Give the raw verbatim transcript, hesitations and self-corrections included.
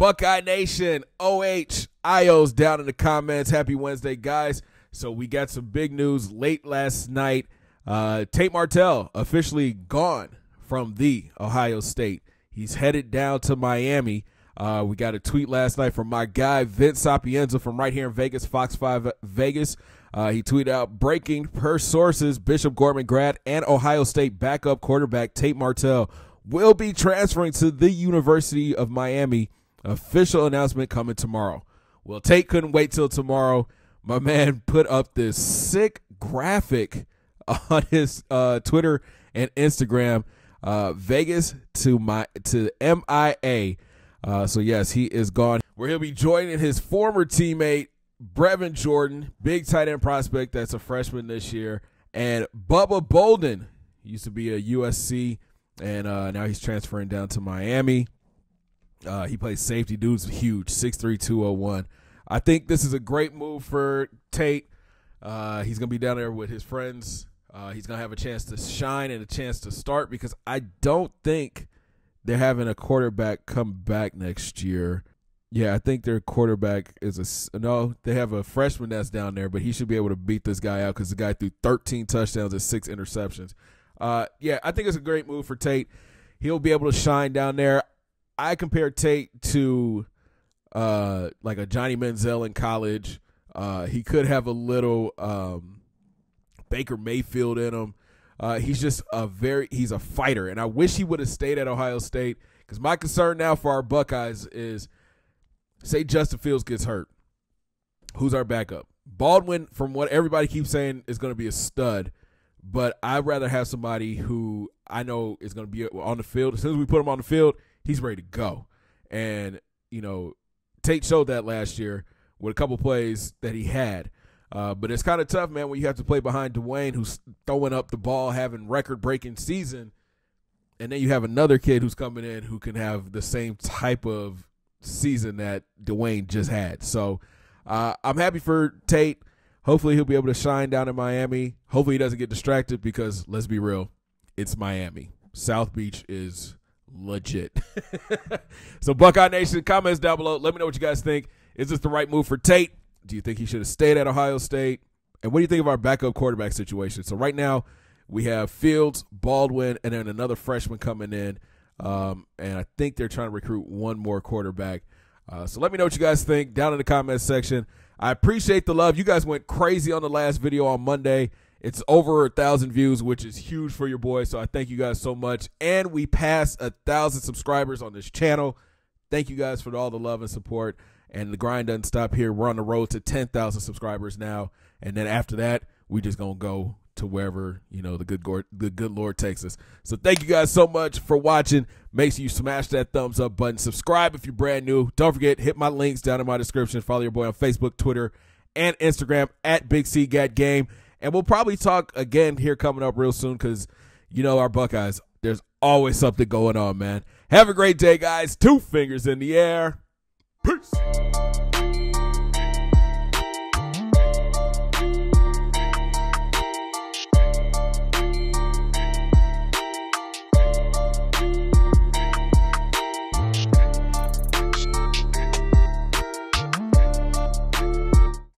Buckeye Nation, O H, I Os down in the comments. Happy Wednesday, guys. So we got some big news late last night. Uh, Tate Martell officially gone from the Ohio State. He's headed down to Miami. Uh, we got a tweet last night from my guy, Vince Sapienza, from right here in Vegas, Fox five Vegas. Uh, he tweeted out, breaking per sources, Bishop Gorman grad and Ohio State backup quarterback Tate Martell will be transferring to the University of Miami. Official announcement coming tomorrow. Well, Tate couldn't wait till tomorrow. My man put up this sick graphic on his uh, Twitter and Instagram. Uh, Vegas to my to M I A. Uh, so, yes, he is gone, where he'll be joining his former teammate, Brevin Jordan, big tight end prospect that's a freshman this year, and Bubba Bolden. He used to be a U S C, and uh, now he's transferring down to Miami. Uh, he plays safety. Dude's huge, six three, two oh one. I think this is a great move for Tate. Uh, he's going to be down there with his friends. Uh, he's going to have a chance to shine and a chance to start, because I don't think they're having a quarterback come back next year. Yeah, I think their quarterback is a – no, they have a freshman that's down there, but he should be able to beat this guy out, because the guy threw thirteen touchdowns and six interceptions. Uh, yeah, I think it's a great move for Tate. He'll be able to shine down there. I compare Tate to uh, like a Johnny Manziel in college. Uh, he could have a little um, Baker Mayfield in him. Uh, he's just a very – he's a fighter, and I wish he would have stayed at Ohio State, because my concern now for our Buckeyes is – say Justin Fields gets hurt. Who's our backup? Baldwin, from what everybody keeps saying, is going to be a stud, but I'd rather have somebody who I know is going to be on the field. As soon as we put him on the field, he's ready to go. And, you know, Tate showed that last year with a couple plays that he had. Uh, but it's kind of tough, man, when you have to play behind Dwayne, who's throwing up the ball, having record-breaking season, and then you have another kid who's coming in who can have the same type of season that Dwayne just had. So uh, I'm happy for Tate. Hopefully he'll be able to shine down in Miami. Hopefully he doesn't get distracted, because let's be real, it's Miami. South Beach is legit. So Buckeye Nation, comments down below. Let me know what you guys think. Is this the right move for Tate? Do you think he should have stayed at Ohio State? And what do you think of our backup quarterback situation? So right now we have Fields, Baldwin, and then another freshman coming in. Um, and I think they're trying to recruit one more quarterback. Uh, so let me know what you guys think down in the comments section. I appreciate the love. You guys went crazy on the last video on Monday. It's over a thousand views, which is huge for your boy. So I thank you guys so much. And we passed a thousand subscribers on this channel. Thank you guys for all the love and support. And the grind doesn't stop here. We're on the road to ten thousand subscribers now. And then after that, we just going to go to wherever, you know, the good Lord, the good Lord takes us. So thank you guys so much for watching. Make sure you smash that thumbs up button. Subscribe if you're brand new. Don't forget, hit my links down in my description. Follow your boy on Facebook, Twitter, and Instagram at Big C Got Game. And we'll probably talk again here coming up real soon, because, you know, our Buckeyes, there's always something going on, man. Have a great day, guys. Two fingers in the air. Peace.